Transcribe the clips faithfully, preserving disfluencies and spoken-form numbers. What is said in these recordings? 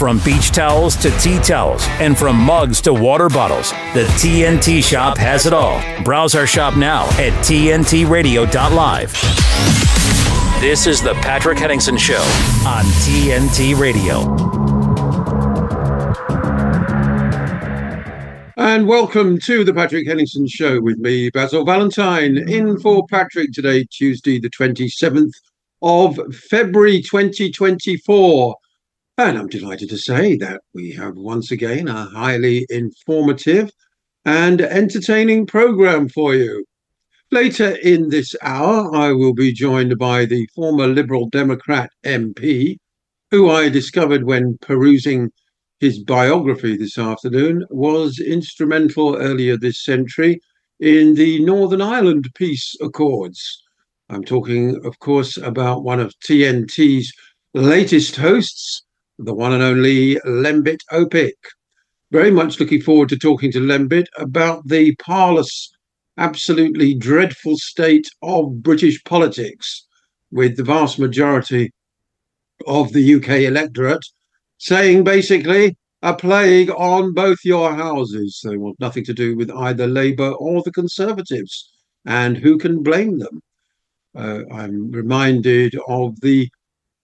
From beach towels to tea towels, and from mugs to water bottles, the T N T Shop has it all. Browse our shop now at T N T radio dot live. This is the Patrick Henningsen Show on T N T Radio. And welcome to the Patrick Henningsen Show with me, Basil Valentine, in for Patrick today, Tuesday, the twenty-seventh of February, twenty twenty-four. And I'm delighted to say that we have once again a highly informative and entertaining program for you. Later in this hour, I will be joined by the former Liberal Democrat M P, who I discovered when perusing his biography this afternoon was instrumental earlier this century in the Northern Ireland peace accords. I'm talking, of course, about one of T N T's latest hosts, the one and only Lembit Opik. Very much looking forward to talking to Lembit about the parlous, absolutely dreadful state of British politics, with the vast majority of the U K electorate saying basically a plague on both your houses. They want nothing to do with either Labour or the Conservatives, and who can blame them? Uh, I'm reminded of the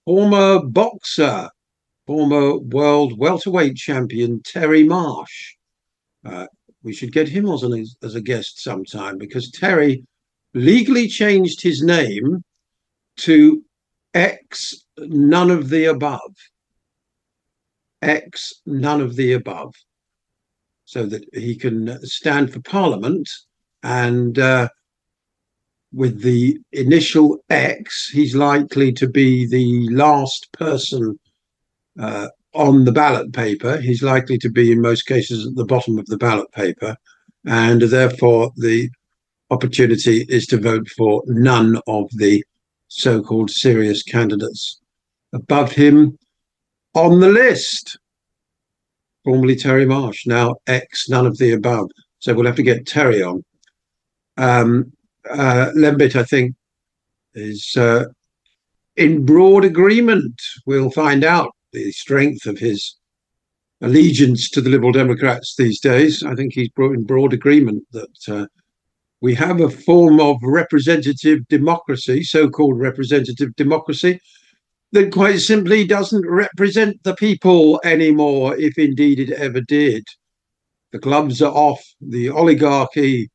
former boxer, former world welterweight champion Terry Marsh. Uh, we should get him as, an, as a guest sometime, because Terry legally changed his name to X None of the Above. X None of the Above, so that he can stand for Parliament, and uh, with the initial X, he's likely to be the last person uh, on the ballot paper. He's likely to be, in most cases, at the bottom of the ballot paper, and therefore the opportunity is to vote for none of the so-called serious candidates above him on the list. Formerly Terry Marsh, now X None of the Above. So we'll have to get Terry on. Um, uh, Lembit, I think, is uh, in broad agreement. We'll find out the strength of his allegiance to the Liberal Democrats these days. I think he's brought in broad agreement that uh, we have a form of representative democracy, so-called representative democracy, that quite simply doesn't represent the people anymore, if indeed it ever did. The gloves are off. The oligarchy,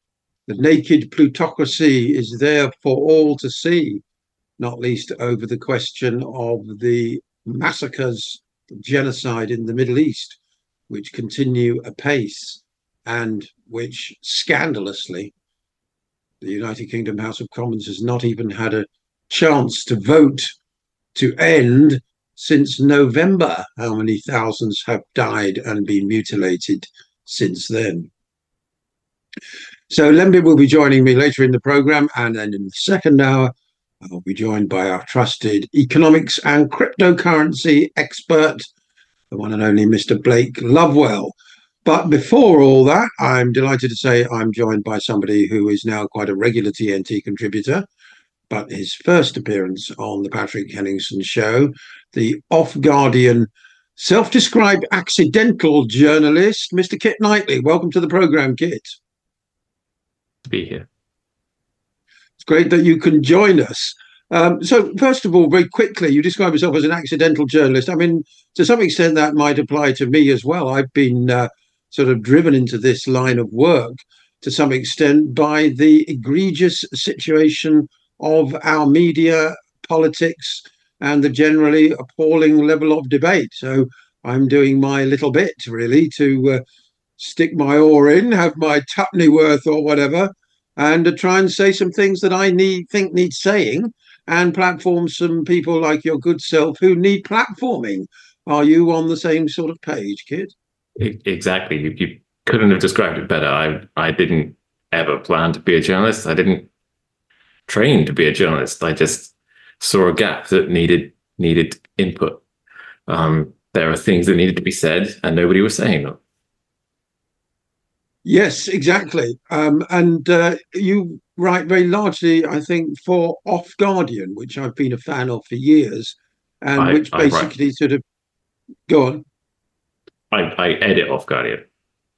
the naked plutocracy, is there for all to see, not least over the question of the massacres, genocide in the Middle East, which continue apace, and which, scandalously, the United Kingdom House of Commons has not even had a chance to vote to end since November. How many thousands have died and been mutilated since then? So Lembit will be joining me later in the programme, and then in the second hour I'll be joined by our trusted economics and cryptocurrency expert, the one and only Mister Blake Lovewell. But before all that, I'm delighted to say I'm joined by somebody who is now quite a regular T N T contributor, but his first appearance on the Patrick Henningsen Show, the OffGuardian self-described accidental journalist, Mister Kit Knightly. Welcome to the programme, Kit. Be here. It's great that you can join us. Um, so, first of all, very quickly, you describe yourself as an accidental journalist. I mean, to some extent, that might apply to me as well. I've been uh, sort of driven into this line of work to some extent by the egregious situation of our media, politics, and the generally appalling level of debate. So I'm doing my little bit, really, to uh, stick my oar in, have my tuppenny worth or whatever, and uh, try and say some things that I need think need saying, and platform some people like your good self who need platforming. Are you on the same sort of page, Kit? Exactly. You, you couldn't have described it better. I, I didn't ever plan to be a journalist. I didn't trained to be a journalist. I just saw a gap that needed needed input. Um, there are things that needed to be said, and nobody was saying them. Yes, exactly. Um, and uh, you write very largely, I think, for OffGuardian, which I've been a fan of for years, and I, which basically sort of go on. I, I edit OffGuardian.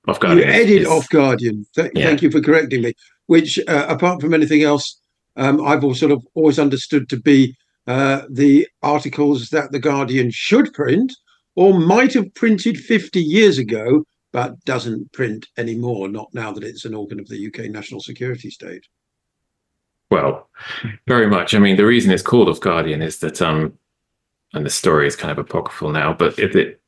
OffGuardian. You edit is, OffGuardian. Th yeah. Thank you for correcting me. Which, uh, apart from anything else, um, I've all sort of always understood to be uh, the articles that the Guardian should print, or might have printed fifty years ago, but doesn't print anymore. Not now that it's an organ of the U K national security state. Well, very much. I mean, the reason it's called OffGuardian is that, um, and the story is kind of apocryphal now, but if it,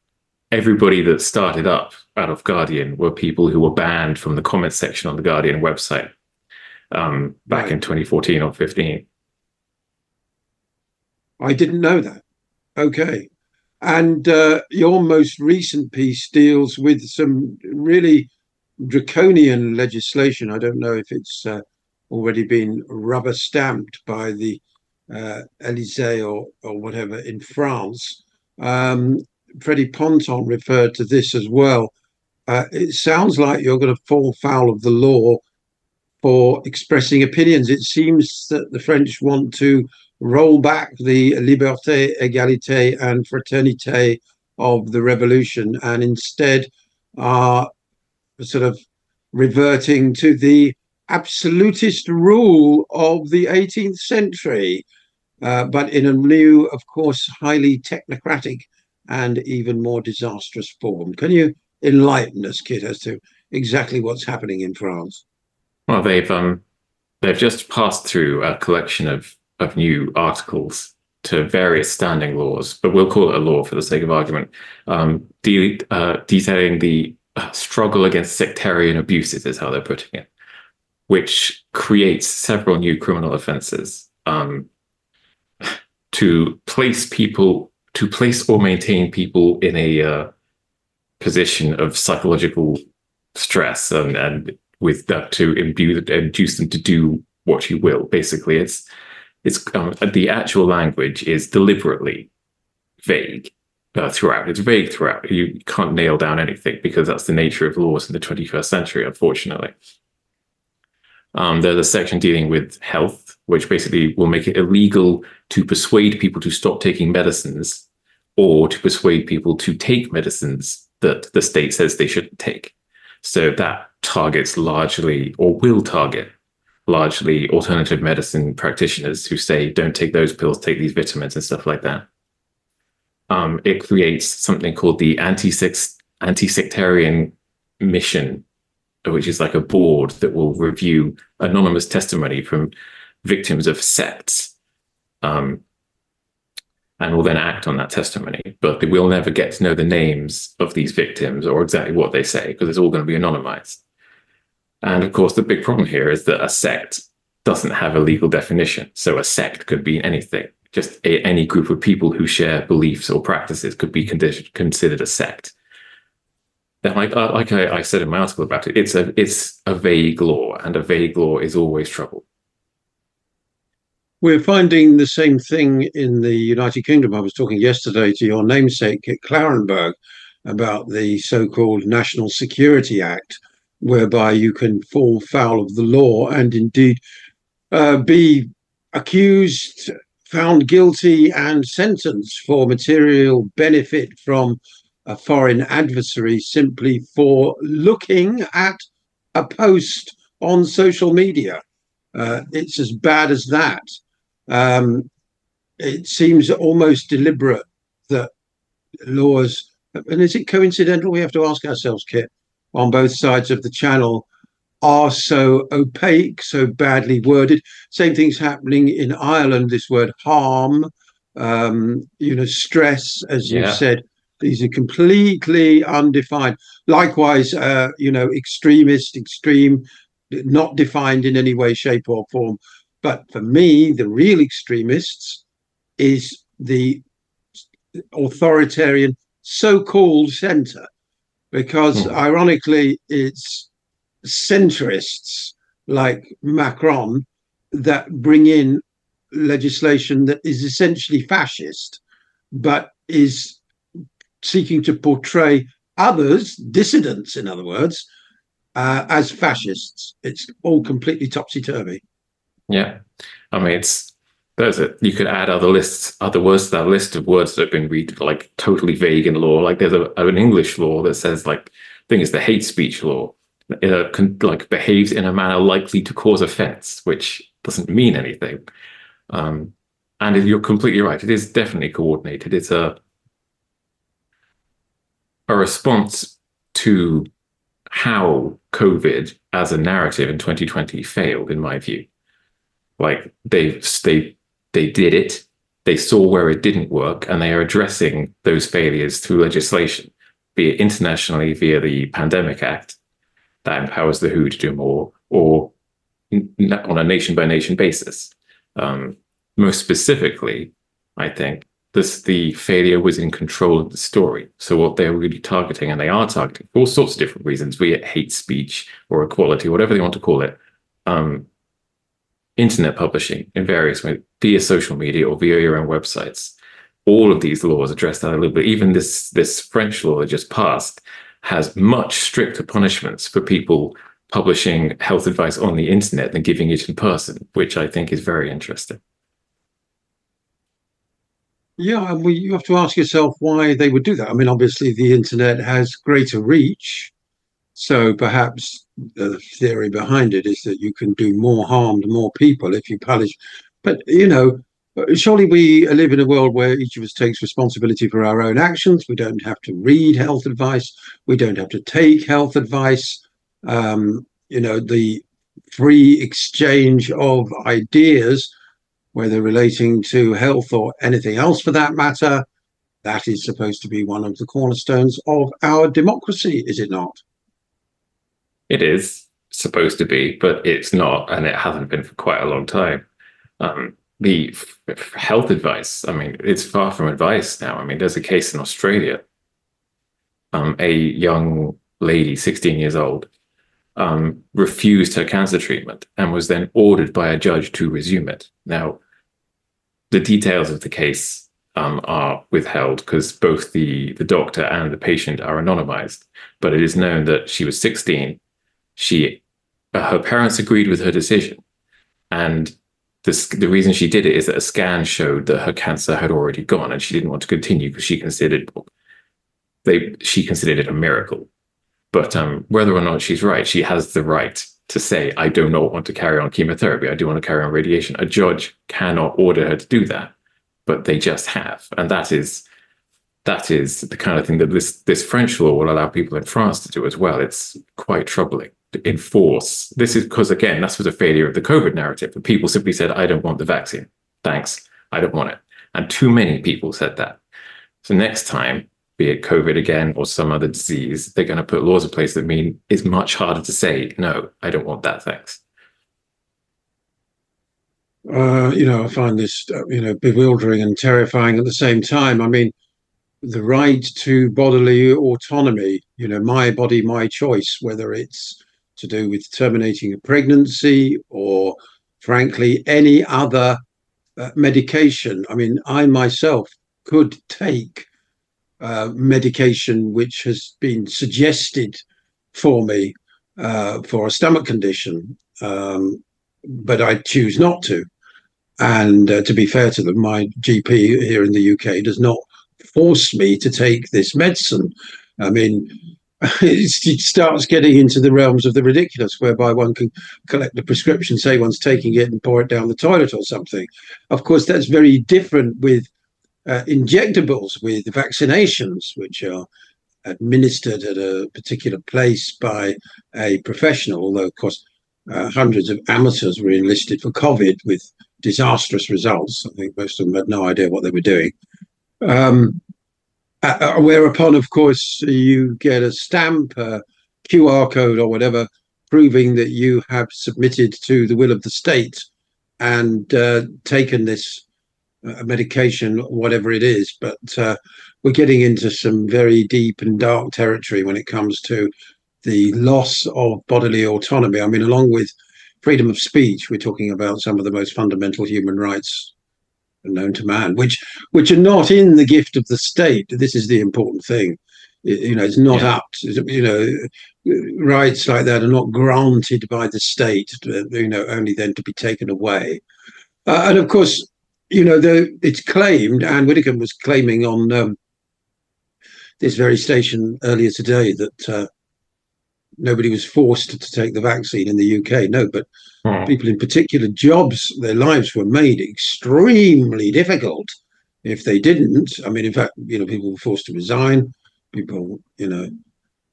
everybody that started up out of Guardian were people who were banned from the comment section on the Guardian website um, back right. in twenty fourteen or fifteen. I didn't know that. Okay. And uh, your most recent piece deals with some really draconian legislation. I don't know if it's uh, already been rubber stamped by the uh, Elysee or, or whatever in France. Um, Freddie Ponton referred to this as well. Uh, it sounds like you're going to fall foul of the law for expressing opinions. It seems that the French want to roll back the liberté, égalité and fraternité of the revolution, and instead are sort of reverting to the absolutist rule of the eighteenth century, uh, but in a new, of course, highly technocratic and even more disastrous form. Can you enlighten us, Kit, as to exactly what's happening in France? Well, they've um, they've just passed through a collection of of new articles to various standing laws, but we'll call it a law for the sake of argument, um, de uh, detailing the struggle against sectarian abuses, is how they're putting it, which creates several new criminal offences um, to place people. to place or maintain people in a uh, position of psychological stress and, and with that to imbue, induce them to do what you will. Basically, it's it's um, the actual language is deliberately vague uh, throughout. It's vague throughout. You can't nail down anything because that's the nature of laws in the twenty-first century, unfortunately. Um, there's a section dealing with health, which basically will make it illegal to persuade people to stop taking medicines or to persuade people to take medicines that the state says they shouldn't take. So that targets largely, or will target, largely alternative medicine practitioners who say, don't take those pills, take these vitamins and stuff like that. Um, it creates something called the anti-sex, anti-sectarian mission, which is like a board that will review anonymous testimony from victims of sects um, and will then act on that testimony. But they will never get to know the names of these victims or exactly what they say, because it's all going to be anonymized. And of course, the big problem here is that a sect doesn't have a legal definition. So a sect could be anything. Just a, any group of people who share beliefs or practices could be considered a sect. Like, like I, I said in my article about it, it's a it's a vague law, and a vague law is always trouble. We're finding the same thing in the United Kingdom. I was talking yesterday to your namesake, Kit Clarenberg, about the so-called National Security Act, whereby you can fall foul of the law and indeed uh, be accused, found guilty and sentenced for material benefit from a foreign adversary simply for looking at a post on social media. Uh, it's as bad as that. Um, it seems almost deliberate that laws, and is it coincidental? We have to ask ourselves, Kit, on both sides of the channel, are so opaque, so badly worded. Same thing's happening in Ireland, this word harm, um, you know, stress, as you yeah. said. These are completely undefined. Likewise, uh, you know, extremist, extreme, not defined in any way, shape or form. But for me, the real extremists is the authoritarian so-called centre, because mm. ironically, it's centrists like Macron that bring in legislation that is essentially fascist, but is seeking to portray others, dissidents in other words, uh, as fascists. It's all completely topsy-turvy. Yeah, I mean, it's That's it. You could add other lists, other words to that list of words that have been read like totally vague in law. Like there's a, an English law that says like, I think it's the hate speech law. It uh, can, like behaves in a manner likely to cause offense, which doesn't mean anything. Um, and you're completely right. It is definitely coordinated. It's a a response to how COVID as a narrative in twenty twenty failed, in my view. Like they they they did it. They saw where it didn't work, and they are addressing those failures through legislation, be it internationally via the Pandemic Act that empowers the W H O to do more, or on a nation by nation basis. Um, most specifically, I think this the failure was in control of the story. So what they're really targeting, and they are targeting all sorts of different reasons, be it hate speech or equality, whatever they want to call it. Um, Internet publishing in various ways, via social media or via your own websites. All of these laws address that a little bit. Even this, this French law that just passed has much stricter punishments for people publishing health advice on the internet than giving it in person, which I think is very interesting. Yeah, and well, you have to ask yourself why they would do that. I mean, obviously the internet has greater reach. So perhaps the theory behind it is that you can do more harm to more people if you publish. But, you know, surely we live in a world where each of us takes responsibility for our own actions. We don't have to read health advice. We don't have to take health advice. Um, you know, the free exchange of ideas, whether relating to health or anything else for that matter, that is supposed to be one of the cornerstones of our democracy, is it not? It is supposed to be, but it's not, and it hasn't been for quite a long time. Um, the f health advice, I mean, it's far from advice now. I mean, there's a case in Australia. Um, a young lady, sixteen years old, um, refused her cancer treatment and was then ordered by a judge to resume it. Now, the details of the case um, are withheld because both the, the doctor and the patient are anonymized, but it is known that she was sixteen. She, uh, her parents agreed with her decision, and this, the reason she did it is that a scan showed that her cancer had already gone, and she didn't want to continue because she considered they she considered it a miracle. But um, whether or not she's right, she has the right to say, "I do not want to carry on chemotherapy. I do want to carry on radiation." A judge cannot order her to do that, but they just have, and that is that is the kind of thing that this this French law will allow people in France to do as well. It's quite troubling. Enforce this is because, again, that's was a failure of the COVID narrative. But people simply said, I don't want the vaccine, thanks, I don't want it. And too many people said that. So next time, be it COVID again or some other disease, they're going to put laws in place that mean it's much harder to say no, I don't want that, thanks. Uh you know, I find this uh, you know, bewildering and terrifying at the same time. I mean, the right to bodily autonomy, you know, my body, my choice, whether it's to do with terminating a pregnancy or, frankly, any other uh, medication. I mean, I myself could take uh, medication which has been suggested for me uh, for a stomach condition, um, but I choose not to. And uh, to be fair to them, my G P here in the U K does not force me to take this medicine. I mean, it starts getting into the realms of the ridiculous, whereby one can collect a prescription, say one's taking it, and pour it down the toilet or something. Of course, that's very different with uh, injectables, with vaccinations, which are administered at a particular place by a professional, although, of course, uh, hundreds of amateurs were enlisted for COVID with disastrous results. I think most of them had no idea what they were doing. Um, Uh, whereupon, of course, you get a stamp, a Q R code or whatever, proving that you have submitted to the will of the state and uh, taken this uh, medication, whatever it is. But uh, we're getting into some very deep and dark territory when it comes to the loss of bodily autonomy. I mean, along with freedom of speech, we're talking about some of the most fundamental human rights known to man, which which are not in the gift of the state. This is the important thing. You know, it's not yeah. up to, you know, rights like that are not granted by the state, you know, only then to be taken away. Uh, and of course, you know, the, it's claimed, Ann Widdicombe was claiming on um, this very station earlier today that uh, nobody was forced to take the vaccine in the U K. No, but mm. people in particular jobs, their lives were made extremely difficult if they didn't. I mean, in fact, you know, people were forced to resign. People, you know,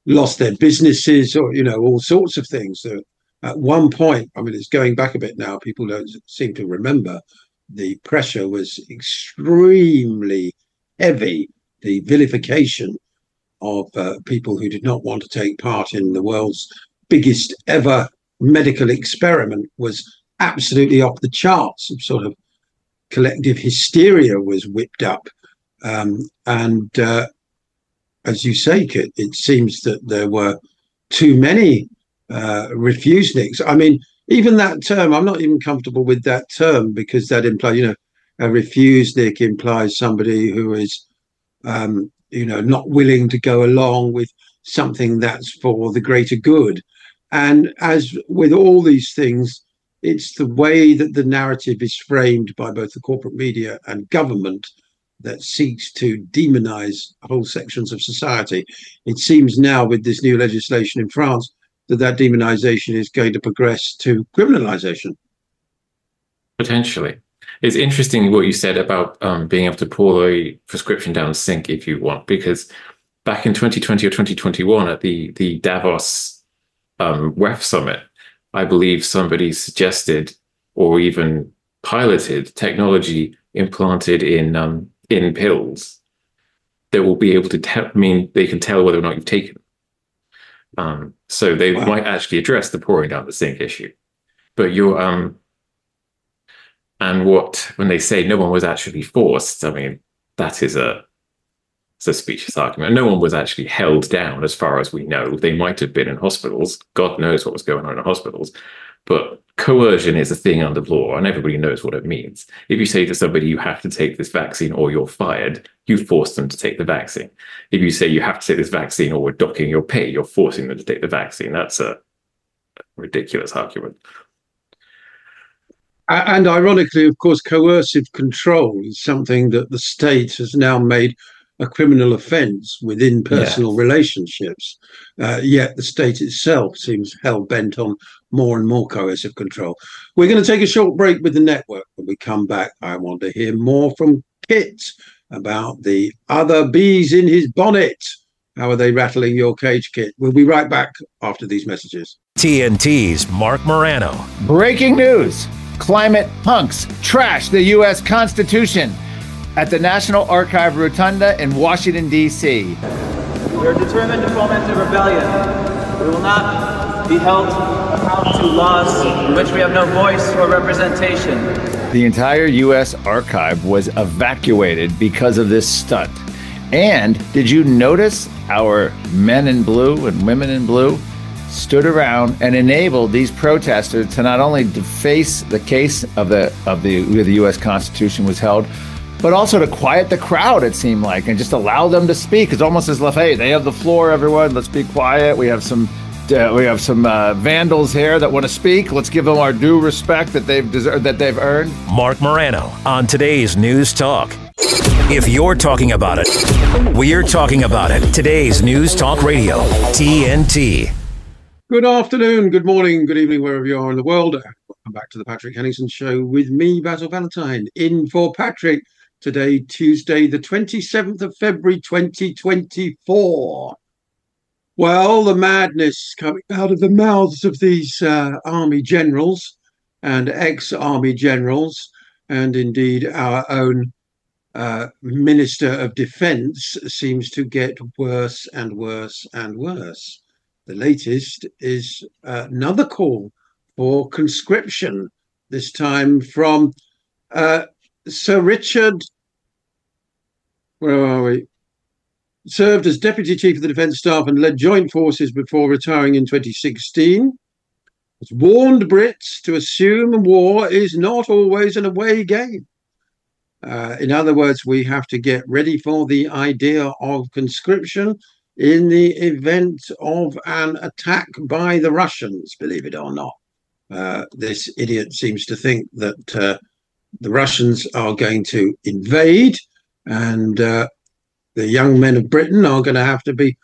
lost their businesses, or, you know, all sorts of things. So at one point, I mean, it's going back a bit now, people don't seem to remember, the pressure was extremely heavy. The vilification of uh, people who did not want to take part in the world's biggest ever medical experiment was absolutely off the charts. Some sort of collective hysteria was whipped up. Um, and uh, as you say, Kit, it seems that there were too many uh, refuseniks. I mean, even that term, I'm not even comfortable with that term, because that implies, you know, a refusenik implies somebody who is, um, you know, not willing to go along with something that's for the greater good. And as with all these things, it's the way that the narrative is framed by both the corporate media and government that seeks to demonize whole sections of society. It seems now with this new legislation in France that that demonization is going to progress to criminalization. Potentially. It's interesting what you said about um, being able to pull a prescription down the sink if you want, because back in twenty twenty or twenty twenty-one at the, the Davos um, W E F summit, I believe somebody suggested or even piloted technology implanted in um, in pills that will be able to tell, I mean, they can tell whether or not you've taken them. Um, so they wow. might actually address the pouring down the sink issue. But you're... Um, And what, when they say no one was actually forced, I mean, that is a, it's a specious argument. No one was actually held down as far as we know. They might have been in hospitals. God knows what was going on in hospitals. But coercion is a thing under law, and everybody knows what it means. If you say to somebody, you have to take this vaccine or you're fired, you force them to take the vaccine. If you say you have to take this vaccine or we're docking your pay, you're forcing them to take the vaccine. That's a ridiculous argument. And ironically, of course, coercive control is something that the state has now made a criminal offence within personal yeah. relationships. Uh, yet the state itself seems hell-bent on more and more coercive control. We're going to take a short break with the network. When we come back, I want to hear more from Kit about the other bees in his bonnet. How are they rattling your cage, Kit? We'll be right back after these messages. T N T's Mark Morano. Breaking news. Climate punks trash the U S Constitution at the National Archive Rotunda in Washington, D C We are determined to foment a rebellion. We will not be held accountable to laws in which we have no voice or representation. The entire U S archive was evacuated because of this stunt. And did you notice our men in blue and women in blue stood around and enabled these protesters to not only deface the case of the of the where the U S Constitution was held, but also to quiet the crowd, it seemed like, and just allow them to speak. It's almost as if, hey, they have the floor, everyone, let's be quiet. We have some uh, we have some uh, vandals here that want to speak. Let's give them our due respect that they've deserved, that they've earned. Mark Morano on today's News Talk. If you're talking about it, we're talking about it. Today's News Talk Radio, T N T. Good afternoon, good morning, good evening, wherever you are in the world. Welcome back to the Patrick Henningsen Show with me, Basil Valentine, in for Patrick. Today, Tuesday, the twenty-seventh of February, twenty twenty-four. Well, the madness coming out of the mouths of these uh, army generals and ex-army generals, and indeed our own uh, Minister of Defence, seems to get worse and worse and worse. The latest is uh, another call for conscription, this time from uh, Sir Richard, where are we, served as Deputy Chief of the Defence Staff and led joint forces before retiring in twenty sixteen, has warned Brits to assume war is not always an away game. Uh, in other words, we have to get ready for the idea of conscription in the event of an attack by the Russians, believe it or not. Uh, this idiot seems to think that uh, the Russians are going to invade, and uh, the young men of Britain are going to have to be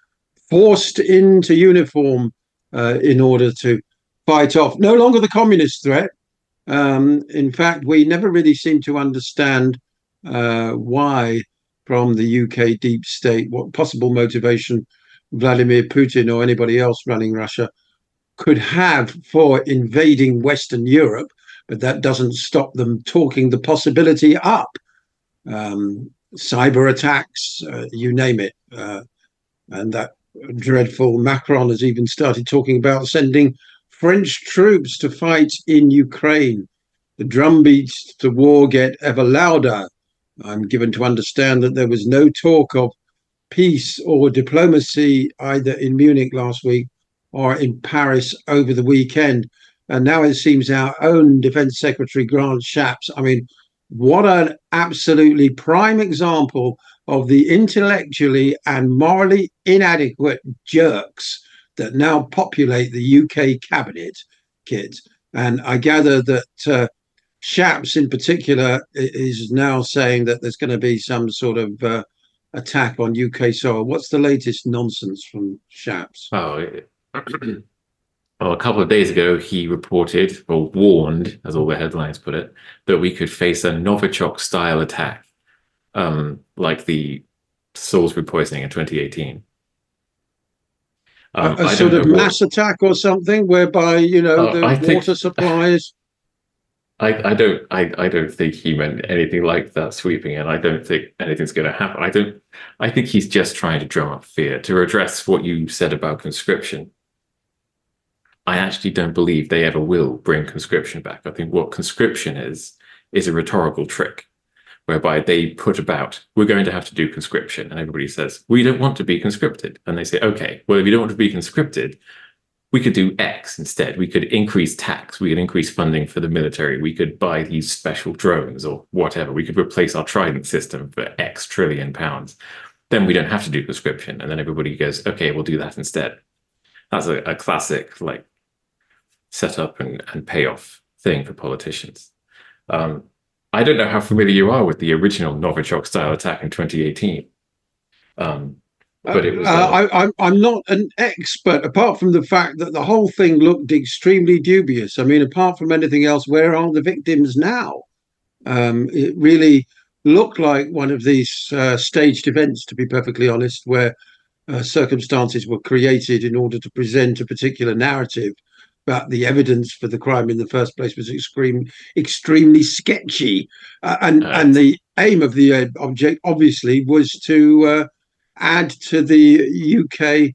forced into uniform uh, in order to fight off no longer the communist threat. Um, in fact, we never really seem to understand uh, why, from the U K deep state, what possible motivation Vladimir Putin or anybody else running Russia could have for invading Western Europe, but that doesn't stop them talking the possibility up. Um, cyber attacks, uh, you name it. Uh, and that dreadful Macron has even started talking about sending French troops to fight in Ukraine. The drumbeats to war get ever louder. I'm given to understand that there was no talk of peace or diplomacy either in Munich last week or in Paris over the weekend. And now it seems our own Defence Secretary, Grant Shapps. I mean, what an absolutely prime example of the intellectually and morally inadequate jerks that now populate the U K cabinet, Kit. And I gather that uh, Shapps in particular is now saying that there's going to be some sort of uh, attack on U K soil. What's the latest nonsense from Shapps? Oh, well, a couple of days ago, he reported, or warned, as all the headlines put it, that we could face a Novichok-style attack, um, like the Salisbury poisoning in twenty eighteen. Um, a a sort of mass what... attack or something, whereby, you know, oh, the I water think... supplies... I, I don't I, I don't think he meant anything like that sweeping, and I don't think anything's going to happen. I don't. I think he's just trying to drum up fear to address what you said about conscription. I actually don't believe they ever will bring conscription back. I think what conscription is is a rhetorical trick, whereby they put about, we're going to have to do conscription, and everybody says, we don't want to be conscripted, and they say, okay, well, if you don't want to be conscripted, we could do X instead. We could increase tax. We could increase funding for the military. We could buy these special drones or whatever. We could replace our Trident system for X trillion pounds. Then we don't have to do conscription. And then everybody goes, okay, we'll do that instead. That's a, a classic like setup and, and payoff thing for politicians. Um, I don't know how familiar you are with the original Novichok style attack in twenty eighteen. Um, But it was, uh, uh, I, I'm, I'm not an expert, apart from the fact that the whole thing looked extremely dubious. I mean, apart from anything else, where are the victims now? Um, it really looked like one of these uh, staged events, to be perfectly honest, where uh, circumstances were created in order to present a particular narrative. But the evidence for the crime in the first place was extreme, extremely sketchy. Uh, and, uh, and the aim of the uh, object, obviously, was to... Uh, add to the U K,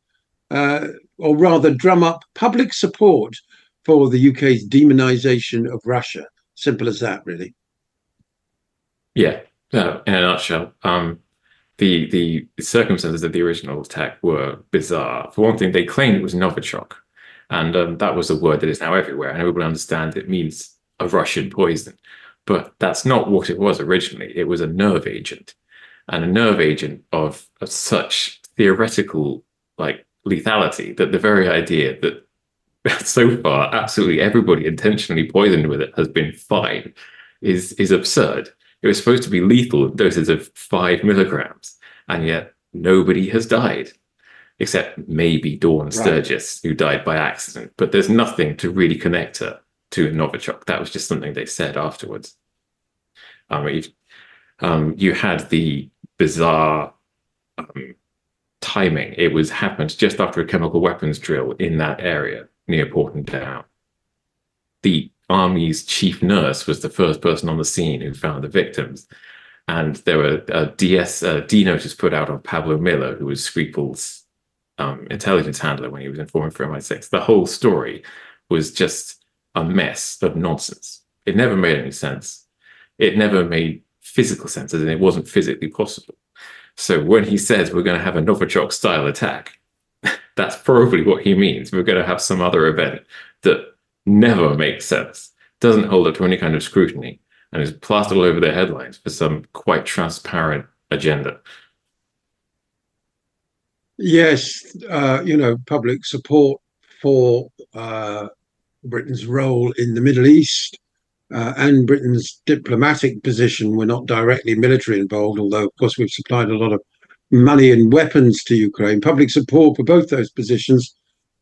uh, or rather drum up public support for the U K's demonization of Russia. Simple as that, really. Yeah, no, in a nutshell. Um, the, the circumstances of the original attack were bizarre. For one thing, they claimed it was Novichok, and um, that was a word that is now everywhere, and everyone understands it means a Russian poison. But that's not what it was originally. It was a nerve agent. And a nerve agent of, of such theoretical like lethality that the very idea that so far absolutely everybody intentionally poisoned with it has been fine is is absurd. It was supposed to be lethal at doses of five milligrams, and yet nobody has died, except maybe Dawn Sturgis, right, who died by accident. But there's nothing to really connect her to Novichok. That was just something they said afterwards. Um, you've, um, you had the bizarre um, timing. It was happened just after a chemical weapons drill in that area near Porton Down. The army's chief nurse was the first person on the scene who found the victims, and there were a D S uh, D notice put out on Pablo Miller, who was Skripal's um, intelligence handler when he was informing for M I six. The whole story was just a mess of nonsense. It never made any sense. It never made physical senses, and it wasn't physically possible. So when he says we're going to have a Novichok style attack, that's probably what he means. We're going to have some other event that never makes sense, doesn't hold up to any kind of scrutiny, and is plastered all over their headlines for some quite transparent agenda. Yes, uh, you know, public support for uh, Britain's role in the Middle East. uh, and Britain's diplomatic position. We're not directly military involved, although, of course, we've supplied a lot of money and weapons to Ukraine. Public support for both those positions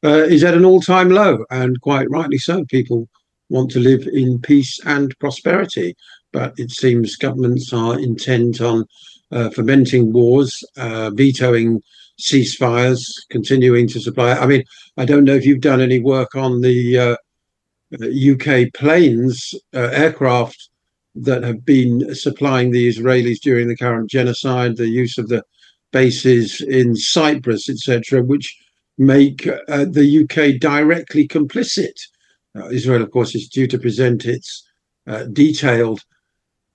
uh, is at an all-time low, and quite rightly so. People want to live in peace and prosperity, but it seems governments are intent on uh, fomenting wars, uh, vetoing ceasefires, continuing to supply. I mean, I don't know if you've done any work on the uh, U K planes, uh, aircraft that have been supplying the Israelis during the current genocide, the use of the bases in Cyprus, et cetera, which make uh, the U K directly complicit. Uh, Israel, of course, is due to present its uh, detailed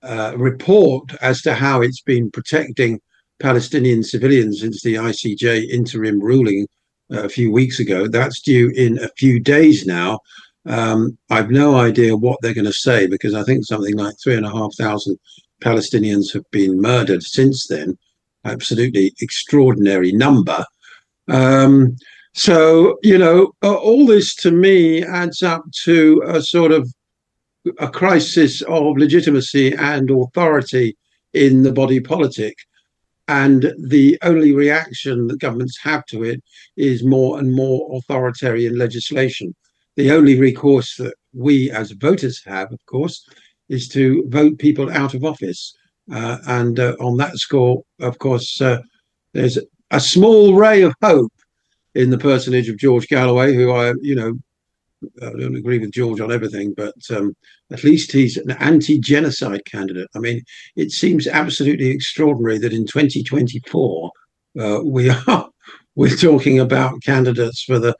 uh, report as to how it's been protecting Palestinian civilians since the I C J interim ruling uh, a few weeks ago. That's due in a few days now. Um, I've no idea what they're going to say, because I think something like three and a half thousand Palestinians have been murdered since then. Absolutely extraordinary number. Um, so, you know, uh, all this to me adds up to a sort of a crisis of legitimacy and authority in the body politic. And the only reaction that governments have to it is more and more authoritarian legislation. The only recourse that we as voters have, of course, is to vote people out of office. Uh, and uh, on that score, of course, uh, there's a small ray of hope in the personage of George Galloway, who I, you know, I don't agree with George on everything, but um, at least he's an anti-genocide candidate. I mean, it seems absolutely extraordinary that in twenty twenty-four uh, we are we're talking about candidates for the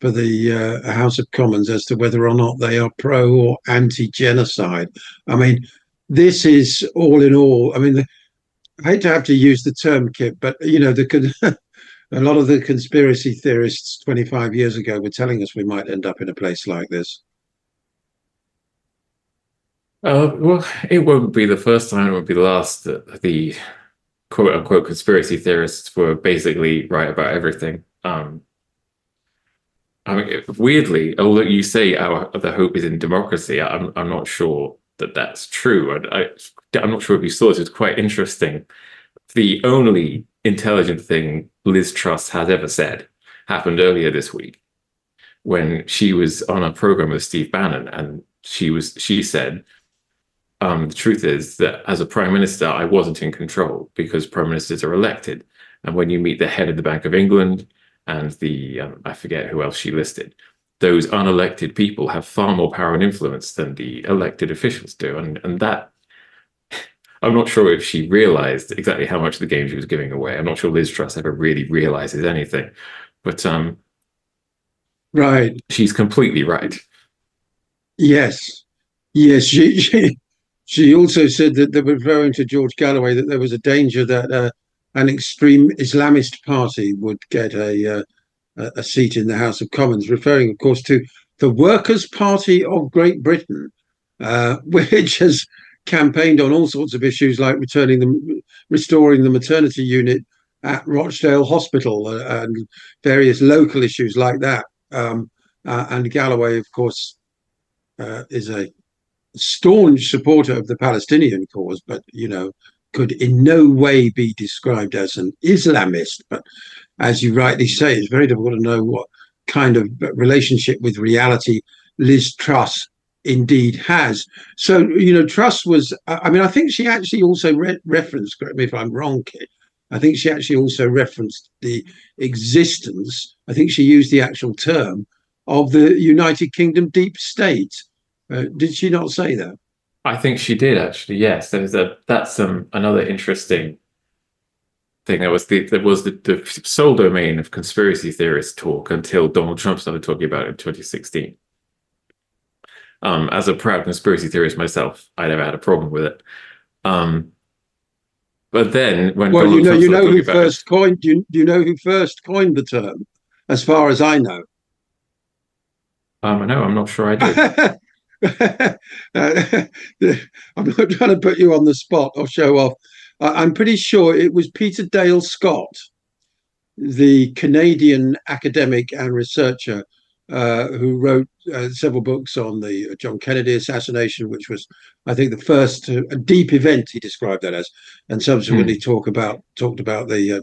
for the uh, House of Commons as to whether or not they are pro or anti-genocide. I mean, this is all in all. I mean, the, I hate to have to use the term, Kip, but you know, the a lot of the conspiracy theorists twenty-five years ago were telling us we might end up in a place like this. Uh, well, it won't be the first time, it won't be the last, that the quote-unquote conspiracy theorists were basically right about everything. Um, I mean, weirdly, although you say our the hope is in democracy, I'm, I'm not sure that that's true. And I, I'm not sure if you saw it, it's quite interesting. The only intelligent thing Liz Truss has ever said happened earlier this week, when she was on a program with Steve Bannon, and she was she said, um, the truth is that as a prime minister, I wasn't in control, because prime ministers are elected. And when you meet the head of the Bank of England and the, um, I forget who else she listed, those unelected people have far more power and influence than the elected officials do. And, and that, I'm not sure if she realized exactly how much of the game she was giving away. I'm not sure Liz Truss ever really realizes anything, but um, right, she's completely right. Yes, yes. She she, she also said that, that referring to George Galloway, that there was a danger that uh, an extreme Islamist party would get a uh, a seat in the House of Commons, referring, of course, to the Workers' Party of Great Britain, uh, which has campaigned on all sorts of issues like returning the, restoring the maternity unit at Rochdale Hospital and various local issues like that. Um, uh, and Galloway, of course, uh, is a staunch supporter of the Palestinian cause, but, you know, could in no way be described as an Islamist. But as you rightly say, it's very difficult to know what kind of relationship with reality Liz Truss indeed has. So, you know, Truss was, I mean, I think she actually also re referenced, correct me if I'm wrong, Kit, I think she actually also referenced the existence, I think she used the actual term, of the United Kingdom deep state. Uh, did she not say that? I think she did, actually, yes. There was a, that's um, another interesting thing. There was, the, there was the, the sole domain of conspiracy theorist talk until Donald Trump started talking about it in twenty sixteen. Um, as a proud conspiracy theorist myself, I never had a problem with it. Um, but then, when well, Donald you know, Trump you know who first it, coined you, you know who first coined the term, as far as I know. Um, I know. I'm not sure I did. uh, I'm not trying to put you on the spot or show off. I, I'm pretty sure it was Peter Dale Scott, the Canadian academic and researcher uh, who wrote uh, several books on the John Kennedy assassination, which was, I think, the first uh, deep event he described that as, and subsequently mm. talk about talked about the uh,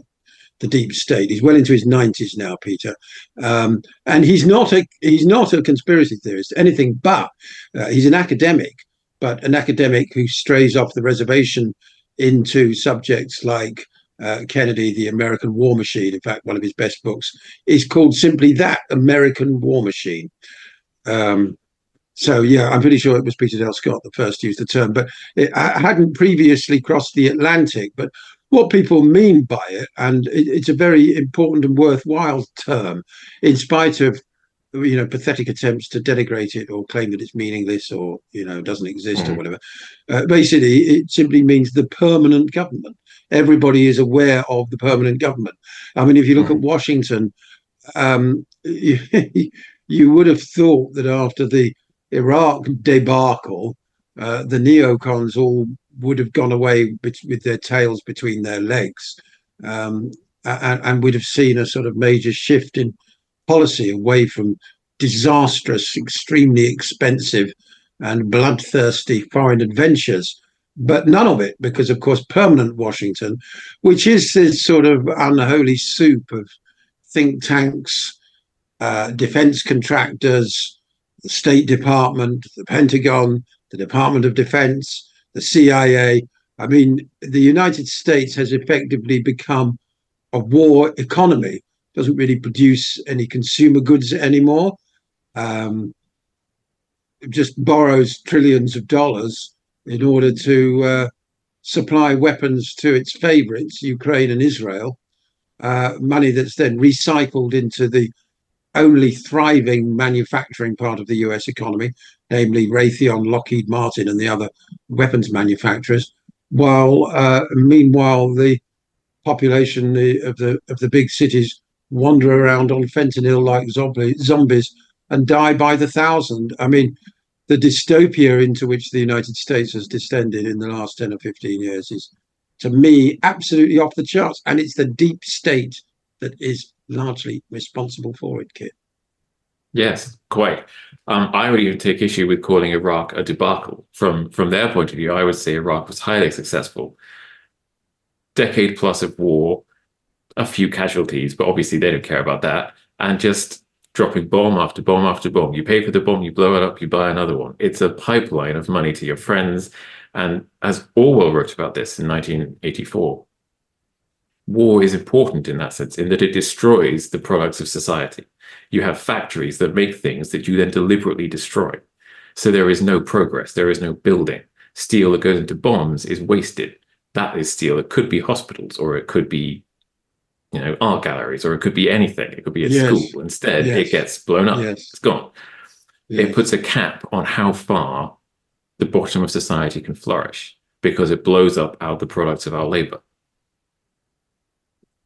the deep state. He's well into his nineties now, Peter, um, and he's not a he's not a conspiracy theorist, anything but. Uh, he's an academic, but an academic who strays off the reservation into subjects like uh, Kennedy, the American War Machine. In fact, one of his best books is called simply that, American War Machine. Um, so, yeah, I'm pretty sure it was Peter Dale Scott that first used the term, but it hadn't previously crossed the Atlantic. But what people mean by it, and it, it's a very important and worthwhile term, in spite of, you know, pathetic attempts to denigrate it or claim that it's meaningless or, you know, doesn't exist mm. or whatever. Uh, basically, it simply means the permanent government. Everybody is aware of the permanent government. I mean, if you look mm. at Washington, um, you, you would have thought that after the Iraq debacle, uh, the neocons all would have gone away with their tails between their legs, um, and, and we'd have seen a sort of major shift in policy away from disastrous, extremely expensive and bloodthirsty foreign adventures, but none of it, because of course permanent Washington, which is this sort of unholy soup of think tanks, uh, defense contractors, the State Department, the Pentagon, the Department of Defense, the C I A. I mean, the United States has effectively become a war economy. Doesn't really produce any consumer goods anymore. Um, it just borrows trillions of dollars in order to uh, supply weapons to its favorites, Ukraine and Israel, uh, money that's then recycled into the only thriving manufacturing part of the U S economy, namely Raytheon, Lockheed Martin, and the other weapons manufacturers, while uh, meanwhile the population of the of the big cities wander around on fentanyl like zombie, zombies and die by the thousand. I mean, the dystopia into which the United States has descended in the last ten or fifteen years is, to me, absolutely off the charts. And it's the deep state that is largely responsible for it, Kit. Yes, quite. Um, I would even take issue with calling Iraq a debacle. From, from their point of view, I would say Iraq was highly successful. Decade plus of war, a few casualties, but obviously they don't care about that, and just dropping bomb after bomb after bomb. You pay for the bomb, you blow it up, you buy another one. It's a pipeline of money to your friends. And as Orwell wrote about this in nineteen eighty-four, war is important in that sense, in that it destroys the products of society. You have factories that make things that you then deliberately destroy. So there is no progress, there is no building. Steel that goes into bombs is wasted. That is steel. It could be hospitals, or it could be, you know, art galleries, or it could be anything. It could be a yes. school. Instead, yes. it gets blown up. Yes. It's gone. Yes. It puts a cap on how far the bottom of society can flourish, because it blows up out the products of our labor.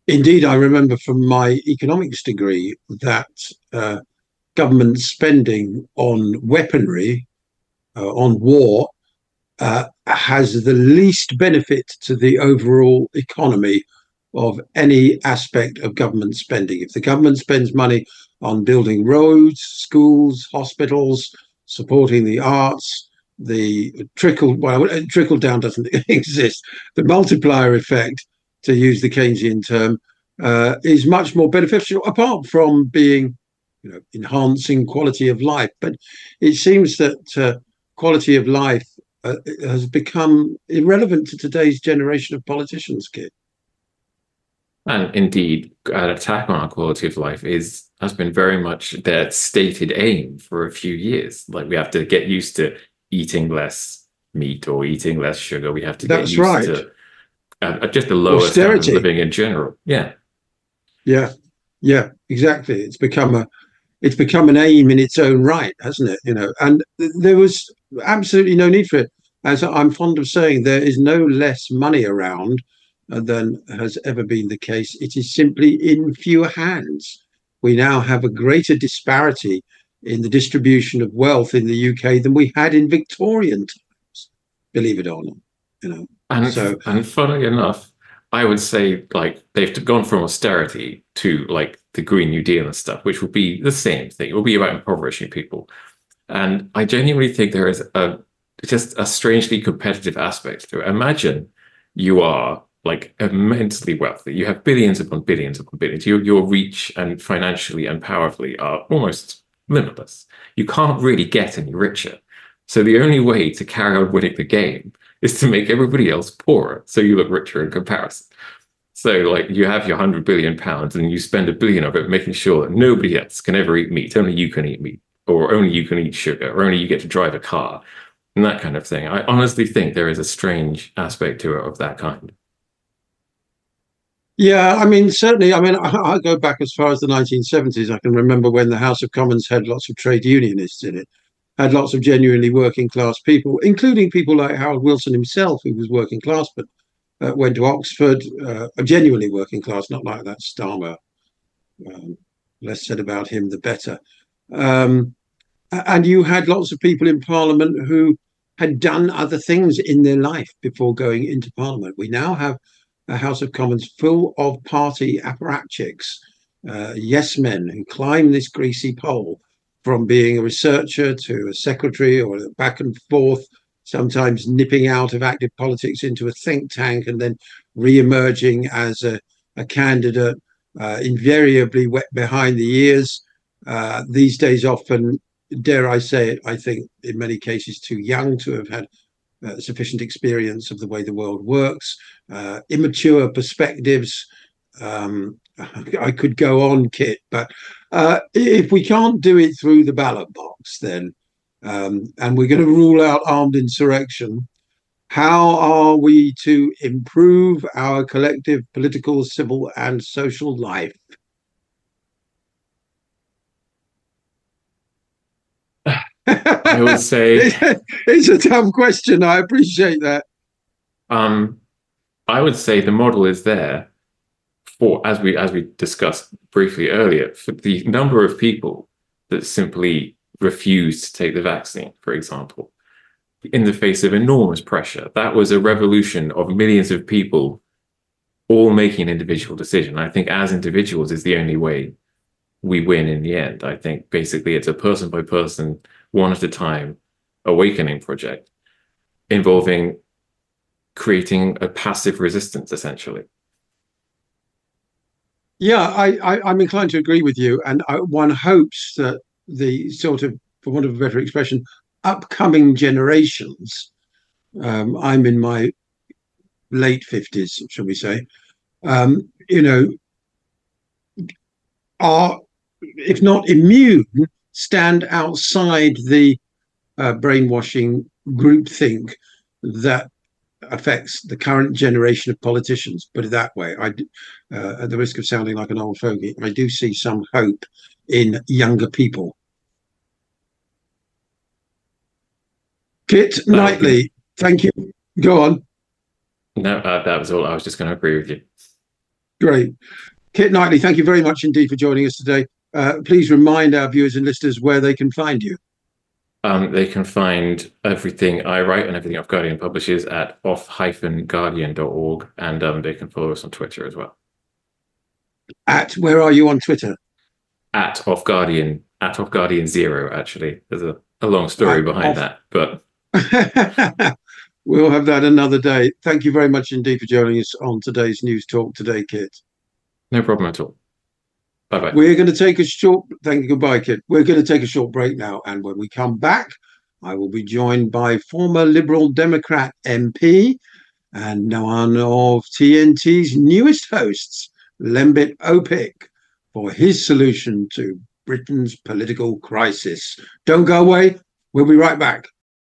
Indeed, I remember from my economics degree that uh, government spending on weaponry, uh, on war, uh, has the least benefit to the overall economy of any aspect of government spending. If the government spends money on building roads, schools, hospitals, supporting the arts, the trickle, well, trickle down doesn't exist. The multiplier effect, to use the Keynesian term, uh, is much more beneficial, apart from being, you know, enhancing quality of life. But it seems that uh, quality of life uh, has become irrelevant to today's generation of politicians, Kit. And indeed, an attack on our quality of life is has been very much their stated aim for a few years. Like, we have to get used to eating less meat or eating less sugar. We have to That's get used right. to uh, just the lower standard of living in general. Yeah, yeah, yeah, exactly. It's become a it's become an aim in its own right, hasn't it? You know, and th there was absolutely no need for it. As I'm fond of saying, there is no less money around than has ever been the case. It is simply in fewer hands. We now have a greater disparity in the distribution of wealth in the U K than we had in Victorian times, believe it or not. You know, and so, and funnily enough, I would say, like, they've gone from austerity to, like, the Green New Deal and stuff, which will be the same thing. It will be about impoverishing people. And I genuinely think there is a just a strangely competitive aspect to it. Imagine you are, like, immensely wealthy. You have billions upon billions upon billions. Your, your reach and financially and powerfully are almost limitless. You can't really get any richer. So the only way to carry on winning the game is to make everybody else poorer, so you look richer in comparison. So, like, you have your one hundred billion pounds and you spend a billion of it making sure that nobody else can ever eat meat. Only you can eat meat, or only you can eat sugar, or only you get to drive a car, and that kind of thing. I honestly think there is a strange aspect to it of that kind. Yeah, I mean, certainly, I mean, I go back as far as the nineteen seventies. I can remember when the House of Commons had lots of trade unionists in it, had lots of genuinely working class people, including people like Harold Wilson himself, who was working class, but uh, went to Oxford, uh, genuinely working class, not like that Starmer. Um, less said about him, the better. Um, and you had lots of people in Parliament who had done other things in their life before going into Parliament. We now have a House of Commons full of party apparatchiks, uh, yes men who climb this greasy pole from being a researcher to a secretary or back and forth, sometimes nipping out of active politics into a think tank and then re-emerging as a, a candidate, uh, invariably wet behind the ears. Uh, these days, often, dare I say it, I think in many cases too young to have had uh, sufficient experience of the way the world works, uh, immature perspectives. Um, I could go on, Kit, but uh, if we can't do it through the ballot box, then, um, and we're going to rule out armed insurrection, how are we to improve our collective political, civil, and social life? I would say it's a dumb question. I appreciate that. Um, I would say the model is there for, as we as we discussed briefly earlier, for the number of people that simply refuse to take the vaccine, for example, in the face of enormous pressure. That was a revolution of millions of people all making an individual decision. I think as individuals is the only way we win in the end. I think basically it's a person by person, one at a time, awakening project involving creating a passive resistance, essentially. Yeah, I, I, I'm inclined to agree with you. And I, one hopes that the sort of, for want of a better expression, upcoming generations, um, I'm in my late fifties, shall we say, um, you know, are, if not immune, stand outside the uh, brainwashing groupthink that affects the current generation of politicians. Put it that way. I, uh, at the risk of sounding like an old fogey, I do see some hope in younger people. Kit Knightly, thank you. Go on. No, uh, that was all. I was just going to agree with you. Great. Kit Knightly, thank you very much indeed for joining us today. Uh, please remind our viewers and listeners where they can find you. Um, they can find everything I write and everything OffGuardian publishes at off guardian dot org, and um, they can follow us on Twitter as well. At, where are you on Twitter? At OffGuardian, at OffGuardian Zero, actually. There's a, a long story at behind off that, but... We'll have that another day. Thank you very much indeed for joining us on today's News Talk Today, Kit. No problem at all. Bye-bye. We're going to take a short... Thank you. Goodbye, Kit. We're going to take a short break now. And when we come back, I will be joined by former Liberal Democrat M P and one of T N T's newest hosts, Lembit Opik, for his solution to Britain's political crisis. Don't go away. We'll be right back.